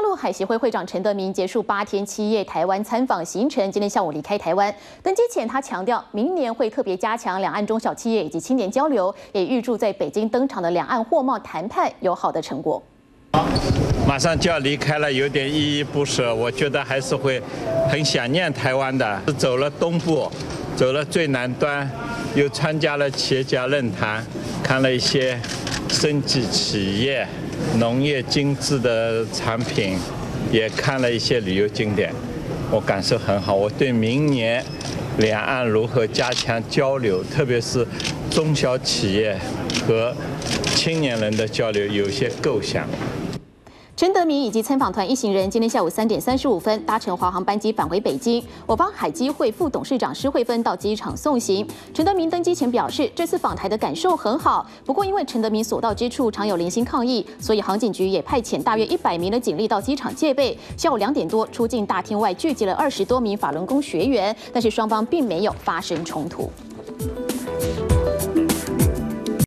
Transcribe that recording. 大陆海协会会长陈德明结束8天7夜台湾参访行程，今天下午离开台湾。登机前，他强调，明年会特别加强两岸中小企业以及青年交流，也预祝在北京登场的两岸货贸谈判有好的成果。 马上就要离开了，有点依依不舍。我觉得还是会很想念台湾的。走了东部，走了最南端，又参加了企业家论坛，看了一些生技企业、农业精致的产品，也看了一些旅游景点。我感受很好。我对明年两岸如何加强交流，特别是中小企业和青年人的交流，有些构想。 陈德明以及参访团一行人今天下午3点35分搭乘华航班机返回北京。我方海基会副董事长施慧芬到机场送行。陈德明登机前表示，这次访台的感受很好。不过，因为陈德明所到之处常有零星抗议，所以航警局也派遣大约100名的警力到机场戒备。下午2点多，出境大厅外聚集了20多名法轮功学员，但是双方并没有发生冲突。